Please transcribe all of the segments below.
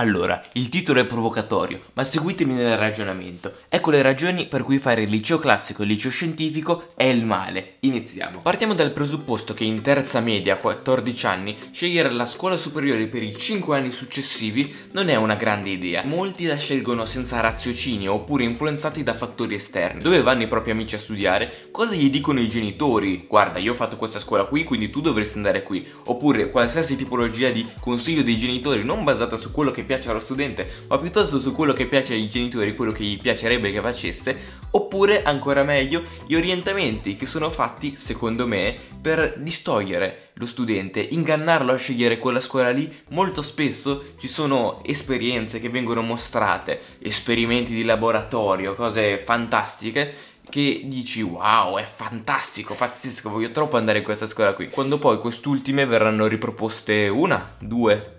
Allora, il titolo è provocatorio, ma seguitemi nel ragionamento. Ecco le ragioni per cui fare il liceo classico e il liceo scientifico è il male. Iniziamo. Partiamo dal presupposto che in terza media, a 14 anni, scegliere la scuola superiore per i 5 anni successivi non è una grande idea. Molti la scelgono senza raziocinio oppure influenzati da fattori esterni. Dove vanno i propri amici a studiare? Cosa gli dicono i genitori? Guarda, io ho fatto questa scuola qui, quindi tu dovresti andare qui. Oppure qualsiasi tipologia di consiglio dei genitori non basata su quello che piace allo studente, ma piuttosto su quello che piace ai genitori, quello che gli piacerebbe che facesse. Oppure, ancora meglio, gli orientamenti che sono fatti, secondo me, per distogliere lo studente, ingannarlo a scegliere quella scuola lì. Molto spesso ci sono esperienze che vengono mostrate, esperimenti di laboratorio, cose fantastiche, che dici wow, è fantastico, pazzesco, voglio troppo andare in questa scuola qui. Quando poi quest'ultime verranno riproposte una, due,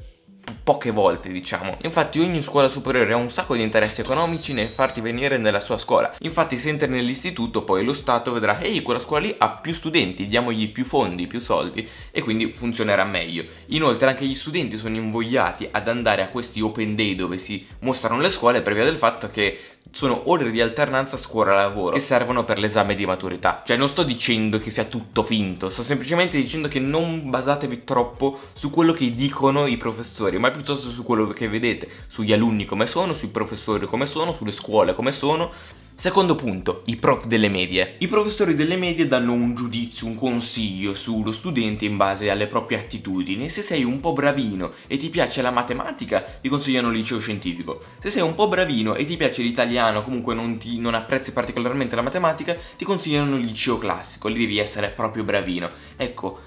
poche volte, diciamo. Infatti ogni scuola superiore ha un sacco di interessi economici nel farti venire nella sua scuola. Infatti se entri nell'istituto poi lo Stato vedrà: ehi, quella scuola lì ha più studenti, diamogli più fondi, più soldi, e quindi funzionerà meglio. Inoltre anche gli studenti sono invogliati ad andare a questi open day dove si mostrano le scuole, per via del fatto che sono ore di alternanza scuola-lavoro che servono per l'esame di maturità. Cioè non sto dicendo che sia tutto finto, sto semplicemente dicendo che non basatevi troppo su quello che dicono i professori, ma piuttosto su quello che vedete, sugli alunni come sono, sui professori come sono, sulle scuole come sono. Secondo punto, i prof delle medie. I professori delle medie danno un giudizio, un consiglio sullo studente in base alle proprie attitudini. Se sei un po' bravino e ti piace la matematica, ti consigliano il liceo scientifico. Se sei un po' bravino e ti piace l'italiano, comunque non apprezzi particolarmente la matematica, ti consigliano il liceo classico, lì devi essere proprio bravino. Ecco,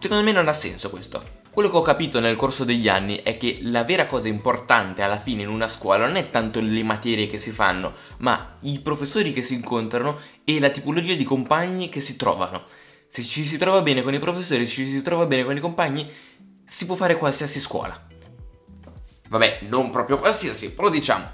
secondo me non ha senso questo. Quello che ho capito nel corso degli anni è che la vera cosa importante alla fine in una scuola non è tanto le materie che si fanno, ma i professori che si incontrano e la tipologia di compagni che si trovano. Se ci si trova bene con i professori, se ci si trova bene con i compagni, si può fare qualsiasi scuola. Vabbè, non proprio qualsiasi, però diciamo,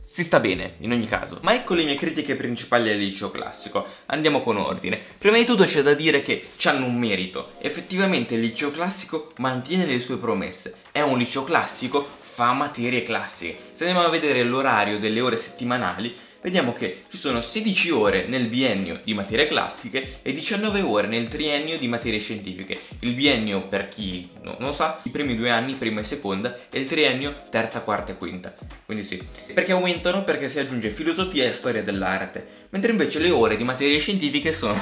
si sta bene in ogni caso. Ma ecco le mie critiche principali al liceo classico. Andiamo con ordine. Prima di tutto c'è da dire che ci hanno un merito. Effettivamente il liceo classico mantiene le sue promesse. È un liceo classico, fa materie classiche. Se andiamo a vedere l'orario delle ore settimanali, vediamo che ci sono 16 ore nel biennio di materie classiche e 19 ore nel triennio di materie scientifiche. Il biennio, per chi non sa, i primi 2 anni, prima e seconda, e il triennio terza, quarta e quinta. Quindi sì. Perché aumentano? Perché si aggiunge filosofia e storia dell'arte. Mentre invece le ore di materie scientifiche sono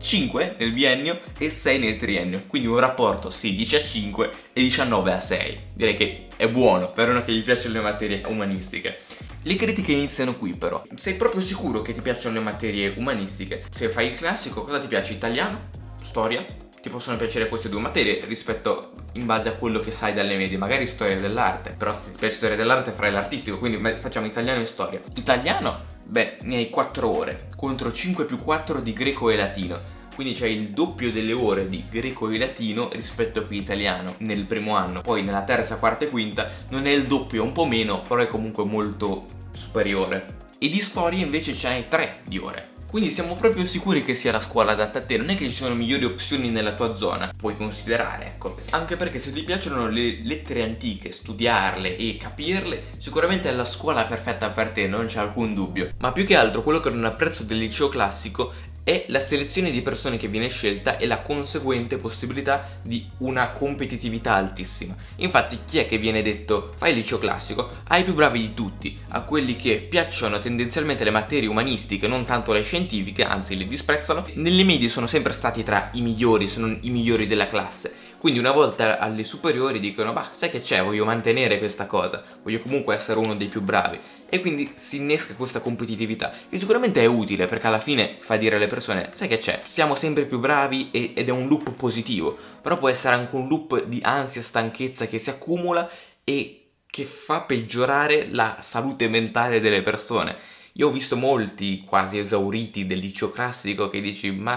5 nel biennio e 6 nel triennio, quindi un rapporto 16 a 5 e 19 a 6. Direi che è buono per uno che gli piacciono le materie umanistiche. Le critiche iniziano qui però. Sei proprio sicuro che ti piacciono le materie umanistiche? Se fai il classico, cosa ti piace? Italiano? Storia? Ti possono piacere queste 2 materie rispetto in base a quello che sai dalle medie, magari storia dell'arte, però se ti piace storia dell'arte farai l'artistico, quindi facciamo italiano e storia. Italiano? Beh, ne hai 4 ore, contro 5 più 4 di greco e latino. Quindi c'è il doppio delle ore di greco e latino rispetto a qui italiano nel primo anno. Poi nella terza, quarta e quinta non è il doppio, è un po' meno, però è comunque molto superiore. E di storia invece ce n'hai 3 di ore. Quindi siamo proprio sicuri che sia la scuola adatta a te, non è che ci sono migliori opzioni nella tua zona, puoi considerare, ecco. Anche perché se ti piacciono le lettere antiche, studiarle e capirle, sicuramente è la scuola perfetta per te, non c'è alcun dubbio. Ma più che altro quello che non apprezzo del liceo classico è la selezione di persone che viene scelta e la conseguente possibilità di una competitività altissima. Infatti chi è che viene detto fai il liceo classico? Ai più bravi di tutti, a quelli che piacciono tendenzialmente le materie umanistiche, non tanto le scientifiche, anzi le disprezzano. Nelle medie sono sempre stati tra i migliori, se non i migliori della classe. Quindi una volta alle superiori dicono: bah, sai che c'è, voglio mantenere questa cosa, voglio comunque essere uno dei più bravi. E quindi si innesca questa competitività, che sicuramente è utile perché alla fine fa dire alle persone: sai che c'è, siamo sempre più bravi, ed è un loop positivo. Però può essere anche un loop di ansia, stanchezza che si accumula e che fa peggiorare la salute mentale delle persone. Io ho visto molti quasi esauriti del liceo classico che dici: ma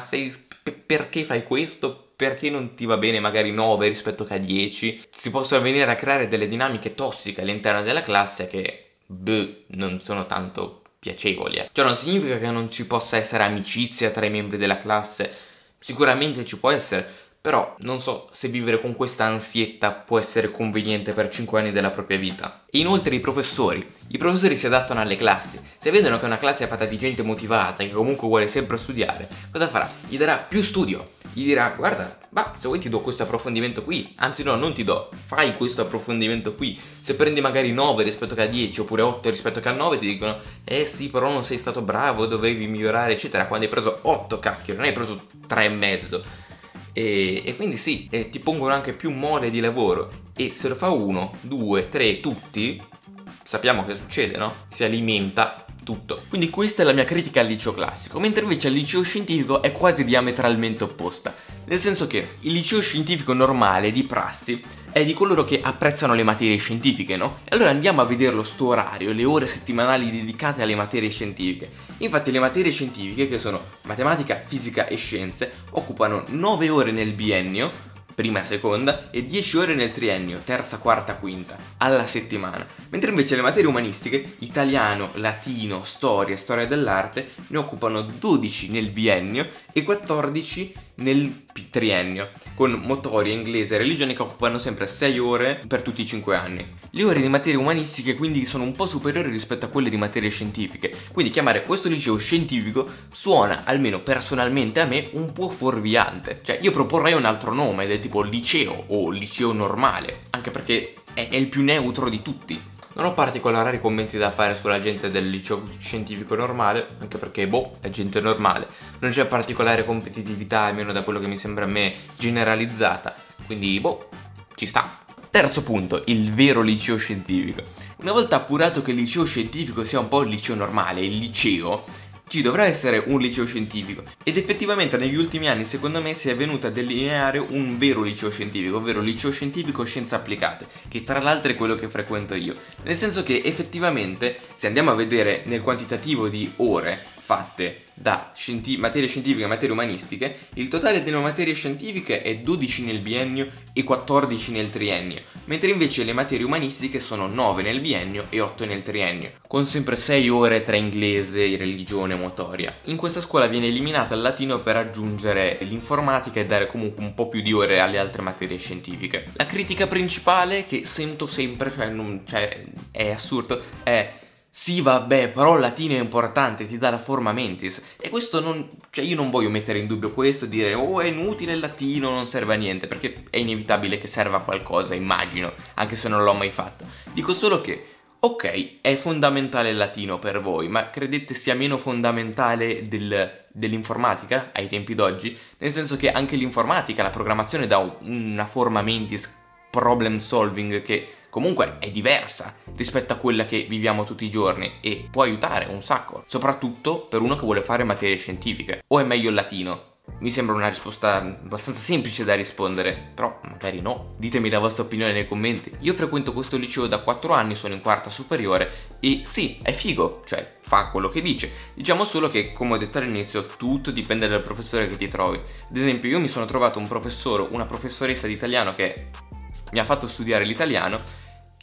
perché fai questo? Perché non ti va bene magari 9 rispetto che a 10? Si possono venire a creare delle dinamiche tossiche all'interno della classe che non sono tanto piacevoli. Cioè non significa che non ci possa essere amicizia tra i membri della classe, sicuramente ci può essere, però non so se vivere con questa ansietta può essere conveniente per 5 anni della propria vita. E inoltre i professori si adattano alle classi. Se vedono che una classe è fatta di gente motivata, che comunque vuole sempre studiare, cosa farà? Gli darà più studio, gli dirà: guarda, ma se vuoi ti do questo approfondimento qui, anzi no, non ti do, fai questo approfondimento qui. Se prendi magari 9 rispetto che a 10 oppure 8 rispetto che a 9, ti dicono: eh sì, però non sei stato bravo, dovevi migliorare eccetera, quando hai preso 8, cacchio, non hai preso 3,5. E quindi sì, ti pongono anche più mole di lavoro, e se lo fa 1, 2, 3 tutti, sappiamo che succede, no? Si alimenta tutto. Quindi questa è la mia critica al liceo classico, mentre invece al liceo scientifico è quasi diametralmente opposta, nel senso che il liceo scientifico normale di prassi è di coloro che apprezzano le materie scientifiche, no? E allora andiamo a vederlo sto orario, le ore settimanali dedicate alle materie scientifiche. Infatti le materie scientifiche, che sono matematica, fisica e scienze, occupano 9 ore nel biennio, prima e seconda, e 10 ore nel triennio, terza, quarta, quinta, alla settimana. Mentre invece le materie umanistiche, italiano, latino, storia, storia dell'arte, ne occupano 12 nel biennio e 14 nel triennio, con motoria, inglese e religione che occupano sempre 6 ore per tutti i 5 anni. Le ore di materie umanistiche quindi sono un po' superiori rispetto a quelle di materie scientifiche, quindi chiamare questo liceo scientifico suona, almeno personalmente a me, un po' fuorviante. Cioè io proporrei un altro nome, ed è tipo liceo o liceo normale, anche perché è il più neutro di tutti. Non ho particolari commenti da fare sulla gente del liceo scientifico normale, anche perché, boh, è gente normale. Non c'è particolare competitività, almeno da quello che mi sembra a me, generalizzata. Quindi, boh, ci sta. Terzo punto, il vero liceo scientifico. Una volta appurato che il liceo scientifico sia un po' il liceo normale, il liceo, ci dovrà essere un liceo scientifico, ed effettivamente negli ultimi anni secondo me si è venuto a delineare un vero liceo scientifico, ovvero liceo scientifico scienze applicate, che tra l'altro è quello che frequento io, nel senso che effettivamente se andiamo a vedere nel quantitativo di ore fatte da materie scientifiche e materie umanistiche, il totale delle materie scientifiche è 12 nel biennio e 14 nel triennio, mentre invece le materie umanistiche sono 9 nel biennio e 8 nel triennio, con sempre 6 ore tra inglese, religione e motoria. In questa scuola viene eliminato il latino per aggiungere l'informatica e dare comunque un po' più di ore alle altre materie scientifiche. La critica principale che sento sempre, è assurdo, è: sì vabbè, però il latino è importante, ti dà la forma mentis. E questo io non voglio mettere in dubbio questo, dire oh è inutile il latino, non serve a niente, perché è inevitabile che serva a qualcosa, immagino, anche se non l'ho mai fatto. Dico solo che, ok, è fondamentale il latino per voi, ma credete sia meno fondamentale dell'informatica ai tempi d'oggi? Nel senso che anche l'informatica, la programmazione dà una forma mentis, problem solving, che comunque è diversa rispetto a quella che viviamo tutti i giorni e può aiutare un sacco, soprattutto per uno che vuole fare materie scientifiche. O è meglio il latino? Mi sembra una risposta abbastanza semplice da rispondere, però magari no. Ditemi la vostra opinione nei commenti. Io frequento questo liceo da 4 anni, sono in quarta superiore e sì, è figo, cioè fa quello che dice. Diciamo solo che, come ho detto all'inizio, tutto dipende dal professore che ti trovi. Ad esempio io mi sono trovato un professore, una professoressa di italiano che mi ha fatto studiare l'italiano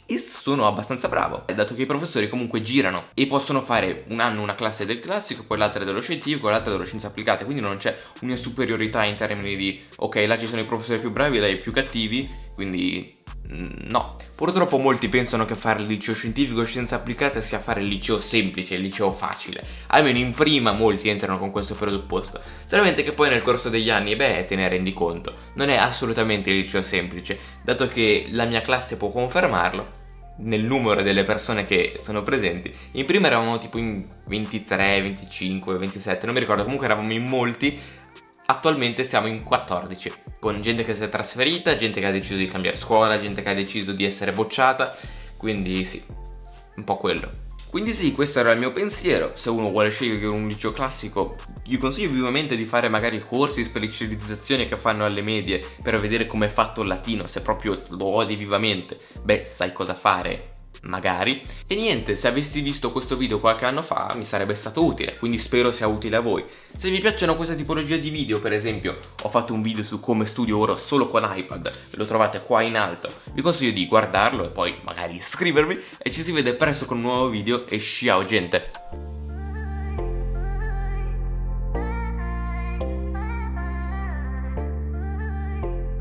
e sono abbastanza bravo, dato che i professori comunque girano e possono fare un anno una classe del classico, poi l'altra dello scientifico, l'altra dello scienze applicate, quindi non c'è una superiorità in termini di ok, là ci sono i professori più bravi e là i più cattivi, quindi no. Purtroppo molti pensano che fare il liceo scientifico e scienze applicate sia fare il liceo semplice, il liceo facile. Almeno in prima molti entrano con questo presupposto, solamente che poi nel corso degli anni, beh, te ne rendi conto, non è assolutamente il liceo semplice, dato che la mia classe può confermarlo. Nel numero delle persone che sono presenti, in prima eravamo tipo in 23, 25, 27, non mi ricordo, comunque eravamo in molti. Attualmente siamo in 14, con gente che si è trasferita, gente che ha deciso di cambiare scuola, gente che ha deciso di essere bocciata, quindi sì, un po' quello. Quindi sì, questo era il mio pensiero. Se uno vuole scegliere un liceo classico, gli consiglio vivamente di fare magari corsi di specializzazione che fanno alle medie per vedere come è fatto il latino, se proprio lo odi vivamente, beh, sai cosa fare, magari. E niente, se avessi visto questo video qualche anno fa mi sarebbe stato utile, quindi spero sia utile a voi. Se vi piacciono questa tipologia di video, per esempio ho fatto un video su come studio ora solo con iPad, lo trovate qua in alto, vi consiglio di guardarlo e poi magari iscrivervi, e ci si vede presto con un nuovo video, e ciao gente!